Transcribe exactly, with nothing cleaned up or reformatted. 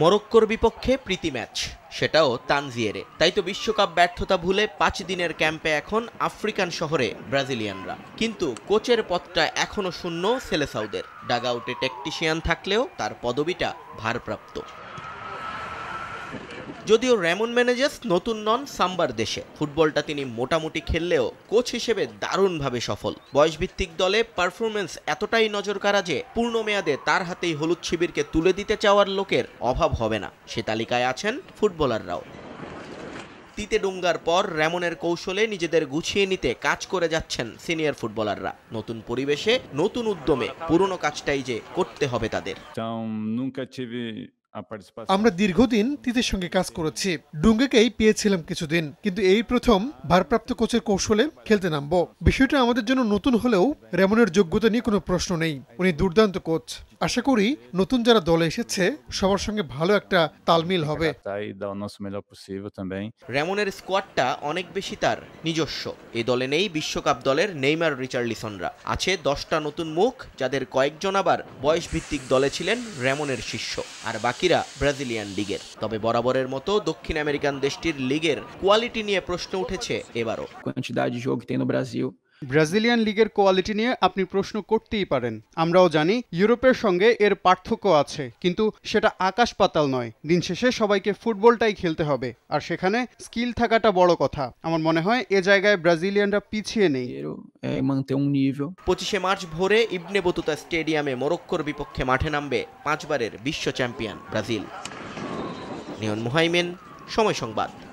মরক্কোর বিপক্ষে প্রীতি ম্যাচ, সেটাও তানজিয়েরে। তাই তো বিশ্বকাপ ব্যর্থতা ভুলে পাঁচ দিনের ক্যাম্পে এখন আফ্রিকান শহরে ব্রাজিলিয়ানরা। কিন্তু কোচের পদটা এখনও শূন্য সেলেসাওদের। ডাগআউটে টেকটিশিয়ান থাকলেও তার পদবিটা ভারপ্রাপ্ত। যদিও র্যামন মেনেজেস নতুন নন সাম্বার দেশে, ফুটবলটা তিনি মোটামুটি খেললেও কোচ হিসেবে দারুণভাবে সফল। বয়সভিত্তিক দলে পারফরমেন্স এতটাই নজরকাড়া যে পূর্ণ মেয়াদে তার হাতেই হলুদ শিবিরকে তুলে দিতে চাওয়ার লোকের অভাব হবে না। সে তালিকায় আছেন ফুটবলাররাও। তিতে ডুঙ্গার পর র্যামনের কৌশলে নিজেদের গুছিয়ে নিতে কাজ করে যাচ্ছেন সিনিয়র ফুটবলাররা। নতুন পরিবেশে, নতুন উদ্যমে পুরনো কাজটাই যে করতে হবে তাদের। আমরা দীর্ঘদিন তিতের সঙ্গে কাজ করেছি, ডুঙ্গাকেই পেয়েছিলাম কিছুদিন, কিন্তু এই প্রথম ভারপ্রাপ্ত কোচের কৌশলে খেলতে নামবো। বিষয়টা আমাদের জন্য নতুন হলেও রেমনের যোগ্যতা নিয়ে কোনো প্রশ্ন নেই, উনি দুর্দান্ত কোচ। আশা করি নতুন যারা দলে এসেছে সবার সঙ্গে ভালো একটা তালমিল হবে। রেমনের স্কোয়াডটা অনেক বেশি তার নিজস্ব। এই দলে নেই বিশ্বকাপ দলের নেইমার, রিচার্লিসনরা, আছে দশটা নতুন মুখ, যাদের কয়েকজন আবার বয়স ভিত্তিক দলে ছিলেন রেমনের শিষ্য, আর বাকি ব্রাজিলিয়ান লিগের। তবে বরাবরের মতো দক্ষিণ আমেরিকান দেশটির লিগের কোয়ালিটি নিয়ে প্রশ্ন উঠেছে এবারও। ব্রাজিলিয়ান লিগের কোয়ালিটি নিয়ে আপনি প্রশ্ন করতেই পারেন, আমরাও জানি ইউরোপের সঙ্গে এর পার্থক্য আছে, কিন্তু সেটা আকাশ পাতাল নয়। দিন শেষে সবাইকে ফুটবলটাই খেলতে হবে, আর সেখানে স্কিল থাকাটা বড় কথা। আমার মনে হয় এ জায়গায় ব্রাজিলিয়ানরা পিছিয়ে নেই। পঁচিশে মার্চ ভোরে ইবনে বতুতা স্টেডিয়ামে মরক্কোর বিপক্ষে মাঠে নামবে পাঁচবারের বিশ্ব চ্যাম্পিয়ন ব্রাজিল। নিয়ন মুহাইমেন, সময় সংবাদ।